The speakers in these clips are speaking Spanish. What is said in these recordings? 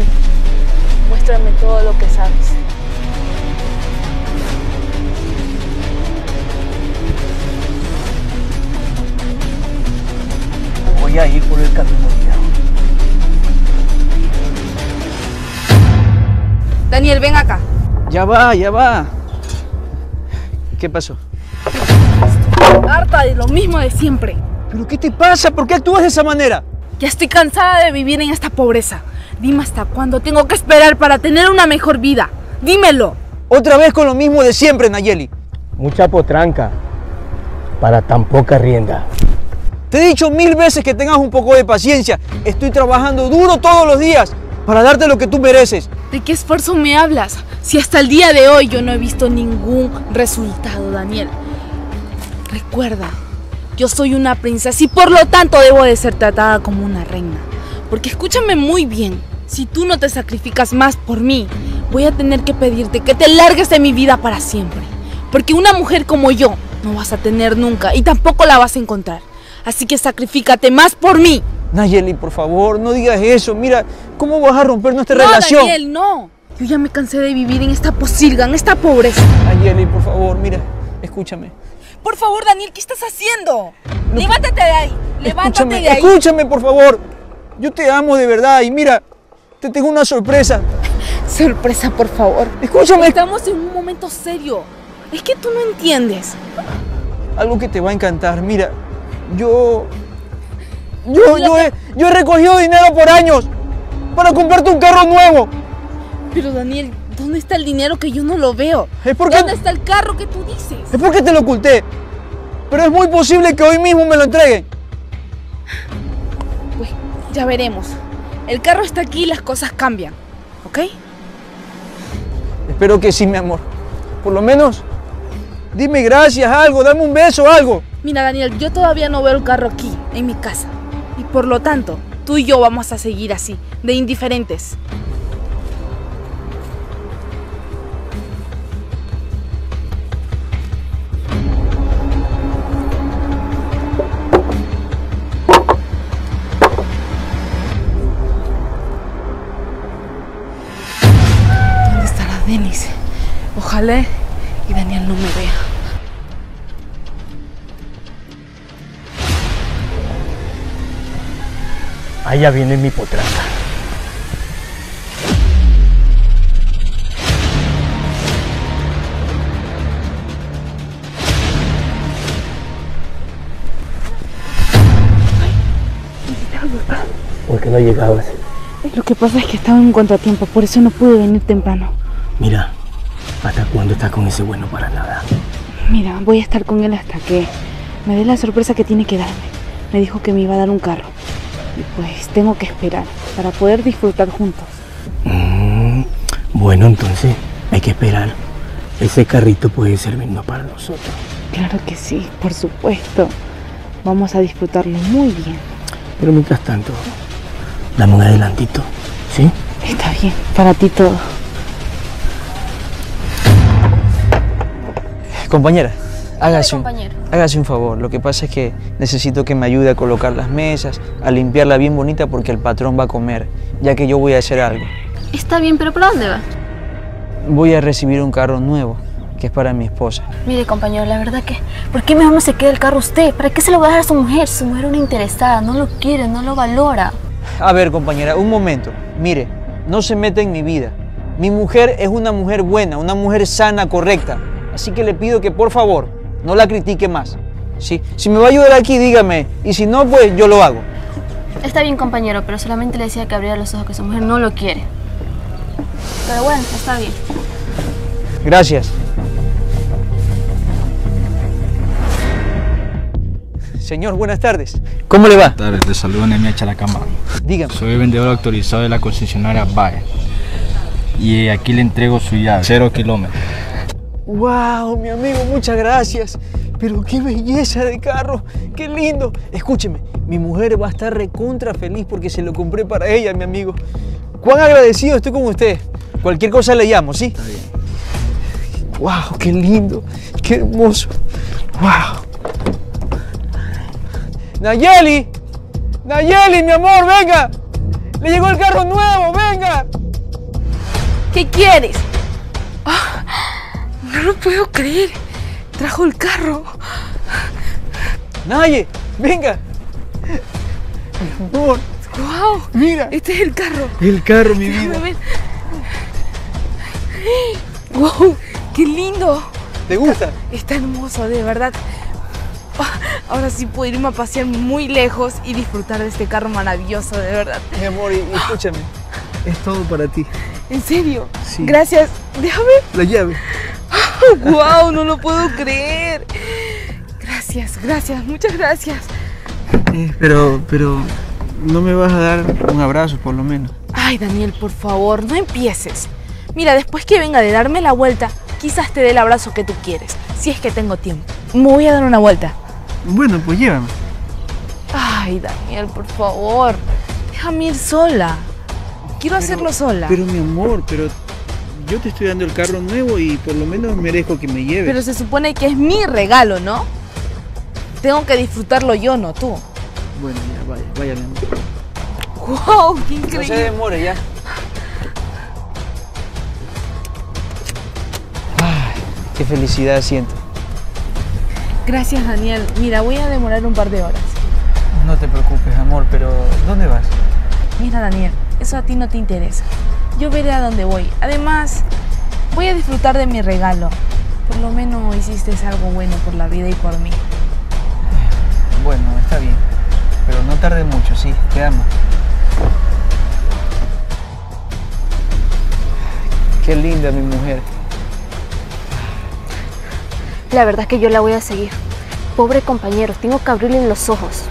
aquí. Muéstrame todo lo que sabes. Voy a ir por el camino viejo. Daniel, ven acá. Ya va, ya va. ¿Qué pasó? Estoy harta de lo mismo de siempre. ¿Pero qué te pasa? ¿Por qué actúas de esa manera? Ya estoy cansada de vivir en esta pobreza. Dime hasta cuándo tengo que esperar para tener una mejor vida. Dímelo. Otra vez con lo mismo de siempre, Nayeli. Mucha potranca para tan poca rienda. Te he dicho 1000 veces que tengas un poco de paciencia. Estoy trabajando duro todos los días para darte lo que tú mereces. ¿De qué esfuerzo me hablas? Si hasta el día de hoy yo no he visto ningún resultado, Daniel. Recuerda, yo soy una princesa y por lo tanto debo de ser tratada como una reina. Porque escúchame muy bien, si tú no te sacrificas más por mí, voy a tener que pedirte que te largues de mi vida para siempre. Porque una mujer como yo no vas a tener nunca y tampoco la vas a encontrar. Así que sacrifícate más por mí. Nayeli, por favor, no digas eso. Mira, ¿cómo vas a romper nuestra relación? No, Daniel, no. Yo ya me cansé de vivir en esta posilga, en esta pobreza. Nayeli, por favor, mira, escúchame. Por favor, Daniel, ¿qué estás haciendo? No, levántate de ahí, levántate de ahí. Escúchame, por favor. Yo te amo de verdad y mira, te tengo una sorpresa. Sorpresa, por favor. Escúchame. Estamos en un momento serio. Es que tú no entiendes. Algo que te va a encantar, mira. Yo he recogido dinero por años para comprarte un carro nuevo. Pero Daniel, ¿dónde está el dinero que yo no lo veo? ¿Dónde está el carro que tú dices? Es porque te lo oculté. Pero es muy posible que hoy mismo me lo entreguen. Pues ya veremos. El carro está aquí y las cosas cambian, ¿ok? Espero que sí, mi amor. Por lo menos, dime gracias, algo, dame un beso, algo. Mira, Daniel, yo todavía no veo el carro aquí, en mi casa. Y por lo tanto, tú y yo vamos a seguir así, de indiferentes. ¿Dónde estará Denis? Ojalá y Daniel no me vea. Allá viene mi potranca. ¿Por qué no llegabas? Lo que pasa es que estaba en contratiempo, por eso no pude venir temprano. Mira, ¿hasta cuándo estás con ese bueno para nada? Mira, voy a estar con él hasta que me dé la sorpresa que tiene que darme. Me dijo que me iba a dar un carro. Pues tengo que esperar para poder disfrutar juntos. Bueno, entonces hay que esperar. Ese carrito puede servirnos para nosotros. Claro que sí, por supuesto. Vamos a disfrutarlo muy bien. Pero mientras tanto, dame un adelantito, ¿sí? Está bien, para ti todo. Compañera. Hágase un favor, lo que pasa es que necesito que me ayude a colocar las mesas, a limpiarla bien bonita porque el patrón va a comer, ya que yo voy a hacer algo. Está bien, pero ¿para dónde va? Voy a recibir un carro nuevo, que es para mi esposa. Mire, compañero, la verdad que, ¿por qué mejor no se queda el carro usted? ¿Para qué se lo va a dar a su mujer? Su mujer es una interesada, no lo quiere, no lo valora. A ver, compañera, un momento. Mire, no se meta en mi vida. Mi mujer es una mujer buena, una mujer sana, correcta. Así que le pido que, por favor, no la critique más, ¿sí? Si me va a ayudar aquí, dígame, y si no, pues yo lo hago. Está bien, compañero, pero solamente le decía que abriera los ojos, que su mujer no lo quiere. Pero bueno, está bien. Gracias. Señor, buenas tardes. ¿Cómo le va? Buenas tardes, te saludo Nemi Chalacamba. Dígame. Soy vendedor autorizado de la concesionaria Bae. Y aquí le entrego su llave, 0 kilómetros. ¡Wow, mi amigo! Muchas gracias. Pero qué belleza de carro, qué lindo. Escúcheme, mi mujer va a estar recontra feliz porque se lo compré para ella, mi amigo. Cuán agradecido estoy con usted. Cualquier cosa le llamo, ¿sí? Está bien. ¡Wow, qué lindo! ¡Qué hermoso! ¡Wow! ¡Nayeli! ¡Nayeli, mi amor, venga! ¡Le llegó el carro nuevo! ¡Venga! ¿Qué quieres? Oh, no lo puedo creer. Trajo el carro. Naye, venga. Mi amor. ¡Wow! Mira. Este es el carro. El carro, mi vida. ¡Wow! ¡Qué lindo! ¿Te gusta? Está hermoso, de verdad. Ahora sí puedo irme a pasear muy lejos y disfrutar de este carro maravilloso, de verdad. Mi amor, y escúchame, es todo para ti. ¿En serio? Sí. Gracias. Déjame. La llave. ¡Guau! ¡Wow! No lo puedo creer. Gracias, gracias, muchas gracias. Pero, ¿no me vas a dar un abrazo, por lo menos? Ay, Daniel, por favor, no empieces. Mira, después que venga de darme la vuelta, quizás te dé el abrazo que tú quieres, si es que tengo tiempo. Me voy a dar una vuelta. Bueno, pues llévame. Ay, Daniel, por favor. Déjame ir sola. Quiero hacerlo sola. Pero, mi amor, pero yo te estoy dando el carro nuevo y por lo menos merezco que me lleves. Pero se supone que es mi regalo, ¿no? Tengo que disfrutarlo yo, no tú. Bueno, ya, vaya, vaya, mi amor. ¡Wow! ¡Qué increíble! No se demore, ya. Ay, qué felicidad siento. Gracias, Daniel. Mira, voy a demorar un par de horas. No te preocupes, amor, pero ¿dónde vas? Mira, Daniel, eso a ti no te interesa. Yo veré a dónde voy. Además, voy a disfrutar de mi regalo. Por lo menos hiciste algo bueno por la vida y por mí. Bueno, está bien. Pero no tarde mucho, sí. Te amo. Qué linda mi mujer. La verdad es que yo la voy a seguir. Pobre compañero, tengo que abrirle los ojos.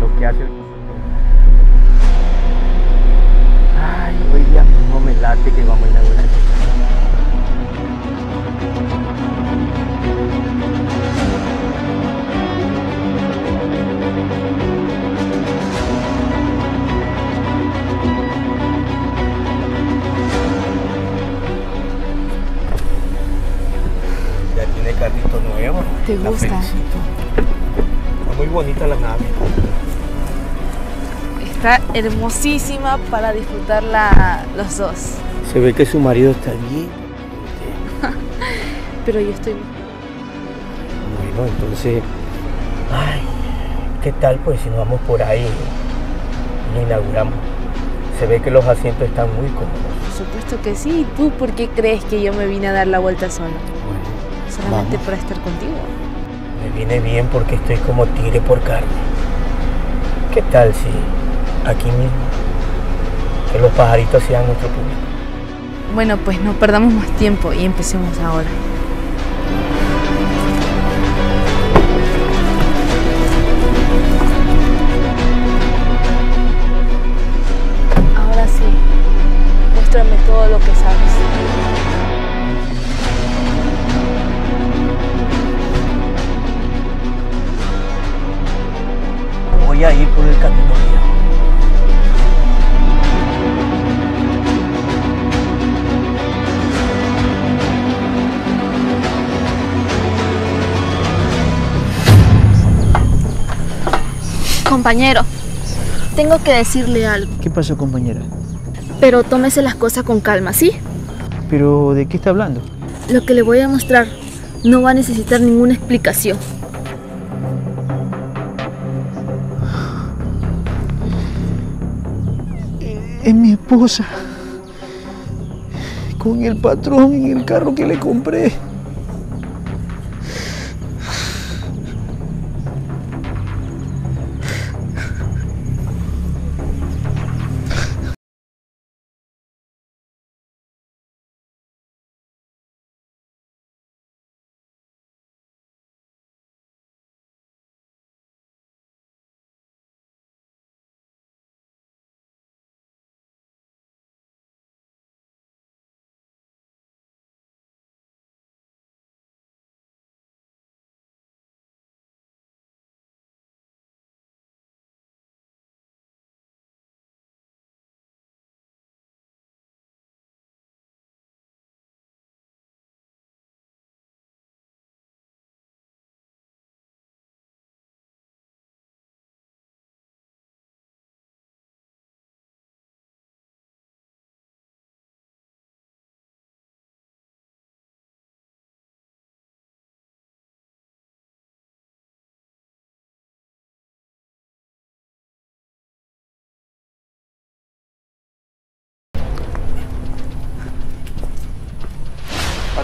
Lo que hace... Ay, hoy día no me late que vamos a inaugurar. Carrito nuevo. ¿Te gusta? Está muy bonita la nave. Está hermosísima para disfrutarla los dos. Se ve que su marido está bien. Pero yo estoy... Bueno, entonces... Ay, ¿qué tal pues si nos vamos por ahí y lo inauguramos? Se ve que los asientos están muy cómodos. Por supuesto que sí. ¿Y tú por qué crees que yo me vine a dar la vuelta sola? Solamente para estar contigo. Me viene bien porque estoy como tigre por carne. ¿Qué tal si aquí mismo que los pajaritos sean nuestro público? Bueno, pues no perdamos más tiempo y empecemos ahora. Ahora sí, muéstrame todo lo que sabes. Voy a ir por el camino mío. Compañero, tengo que decirle algo. ¿Qué pasó, compañera? Pero tómese las cosas con calma, ¿sí? ¿Pero de qué está hablando? Lo que le voy a mostrar no va a necesitar ninguna explicación. Es mi esposa, con el patrón en el carro que le compré.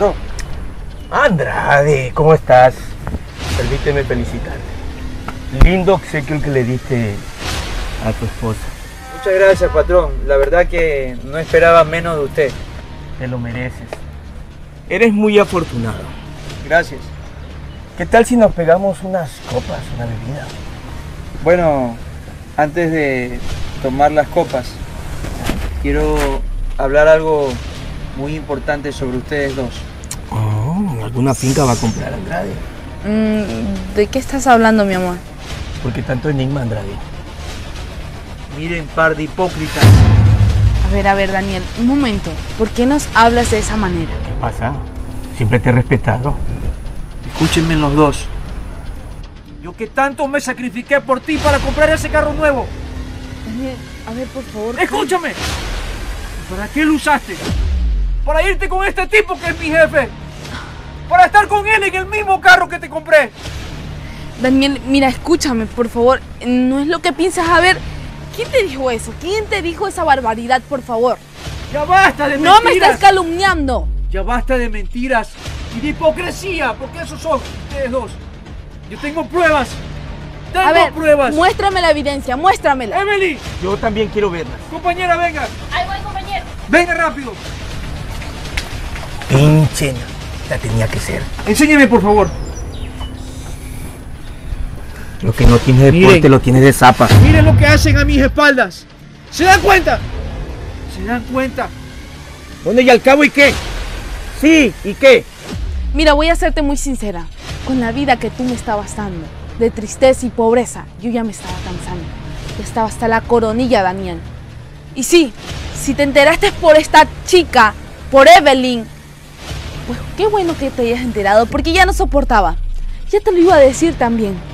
maestro. Andrade, ¿cómo estás? Permíteme felicitarte. Lindo obsequio que le diste a tu esposa. Muchas gracias, patrón. La verdad que no esperaba menos de usted. Te lo mereces. Eres muy afortunado. Gracias. ¿Qué tal si nos pegamos unas copas, una bebida? Bueno, antes de tomar las copas, quiero hablar algo muy importante sobre ustedes dos. Oh, ¿alguna finca va a comprar Andrade? ¿De qué estás hablando, mi amor? Porque tanto enigma, Andrade. Miren, par de hipócritas. A ver, Daniel, un momento. ¿Por qué nos hablas de esa manera? ¿Qué pasa? Siempre te he respetado. Escúchenme los dos. Yo que tanto me sacrifiqué por ti para comprar ese carro nuevo. Daniel, a ver, por favor. ¡Escúchame! ¿Para qué lo usaste? Para irte con este tipo que es mi jefe. Para estar con él en el mismo carro que te compré. Daniel, mira, escúchame, por favor. No es lo que piensas, a ver... ¿Quién te dijo eso? ¿Quién te dijo esa barbaridad, por favor? ¡Ya basta de mentiras! ¡No me estás calumniando! Ya basta de mentiras y de hipocresía, porque esos son ustedes dos. Yo tengo pruebas. ¡Tengo pruebas! Muéstrame la evidencia, muéstramela. ¡Emily! Yo también quiero verla. Compañera, venga. Ahí voy, compañero. Venga rápido. Pinche, la tenía que ser. Enséñeme, por favor. Lo que no tienes de porte lo tienes de zapa. Miren lo que hacen a mis espaldas. ¿Se dan cuenta? ¿Se dan cuenta? ¿Dónde y al cabo y qué? Sí, ¿y qué? Mira, voy a serte muy sincera. Con la vida que tú me estabas dando, de tristeza y pobreza, yo ya me estaba cansando. Ya estaba hasta la coronilla, Daniel. Y sí, si te enteraste por esta chica, por Evelyn, pues qué bueno que te hayas enterado, porque ya no soportaba. Ya te lo iba a decir también.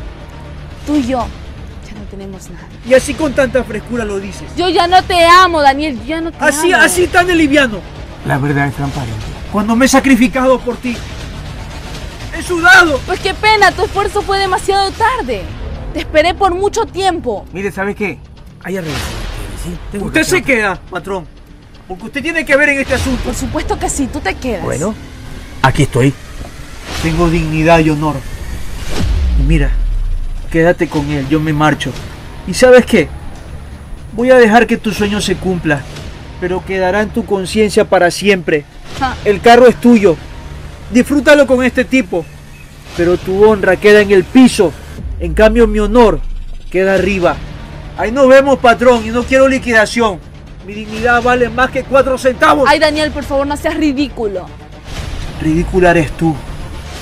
Tú y yo ya no tenemos nada. Y así con tanta frescura lo dices. Yo ya no te amo, Daniel, yo ya no te amo. Así tan de liviano. La verdad es transparente. Cuando me he sacrificado por ti, he sudado. Pues qué pena, tu esfuerzo fue demasiado tarde. Te esperé por mucho tiempo. Mire, ¿sabes qué? Hay arreglo. Sí, usted se queda, patrón. Porque usted tiene que ver en este asunto. Por supuesto que sí, tú te quedas. Bueno, aquí estoy. Tengo dignidad y honor. Y mira... Quédate con él, yo me marcho. ¿Y sabes qué? Voy a dejar que tu sueño se cumpla, pero quedará en tu conciencia para siempre. El carro es tuyo. Disfrútalo con este tipo, pero tu honra queda en el piso. En cambio, mi honor queda arriba. Ahí nos vemos, patrón, y no quiero liquidación. Mi dignidad vale más que 4 centavos. Ay, Daniel, por favor, no seas ridículo. Ridícula eres tú.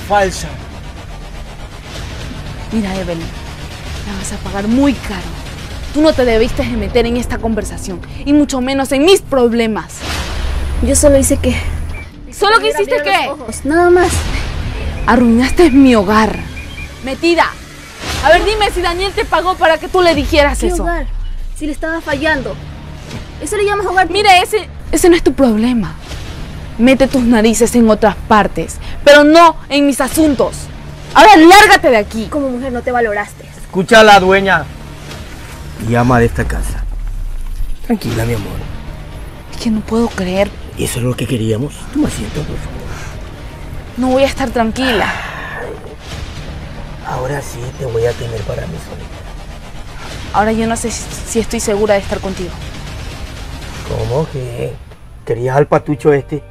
Falsa. Mira, Evelyn, la vas a pagar muy caro. Tú no te debiste de meter en esta conversación, y mucho menos en mis problemas. Yo solo hice que... ¿Solo que hiciste qué? Nada más. Arruinaste mi hogar. Metida. A ver, dime si Daniel te pagó para que tú le dijeras eso. ¿Qué hogar? Si le estaba fallando. ¿Eso le llamas hogar? Mira, ese no es tu problema. Mete tus narices en otras partes, pero no en mis asuntos. Ahora lárgate de aquí. Como mujer no te valoraste. Escucha a la dueña y ama de esta casa. Tranquila, mi amor. Es que no puedo creer. ¿Eso es lo que queríamos? Toma asiento, por favor. No voy a estar tranquila. Ahora sí te voy a tener para mí solita. Ahora yo no sé si estoy segura de estar contigo. ¿Cómo que? ¿Querías al patucho este?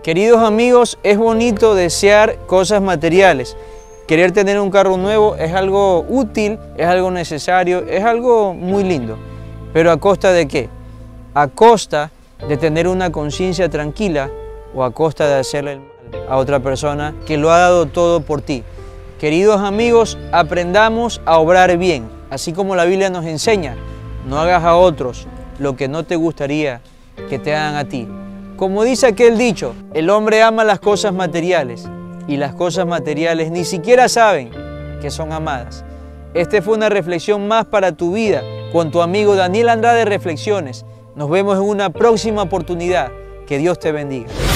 Queridos amigos, es bonito desear cosas materiales. Querer tener un carro nuevo es algo útil, es algo necesario, es algo muy lindo. Pero ¿a costa de qué? A costa de tener una conciencia tranquila o a costa de hacerle el mal a otra persona que lo ha dado todo por ti. Queridos amigos, aprendamos a obrar bien, así como la Biblia nos enseña. No hagas a otros lo que no te gustaría que te hagan a ti. Como dice aquel dicho, el hombre ama las cosas materiales y las cosas materiales ni siquiera saben que son amadas. Esta fue una reflexión más para tu vida con tu amigo Daniel Andrade Reflexiones. Nos vemos en una próxima oportunidad. Que Dios te bendiga.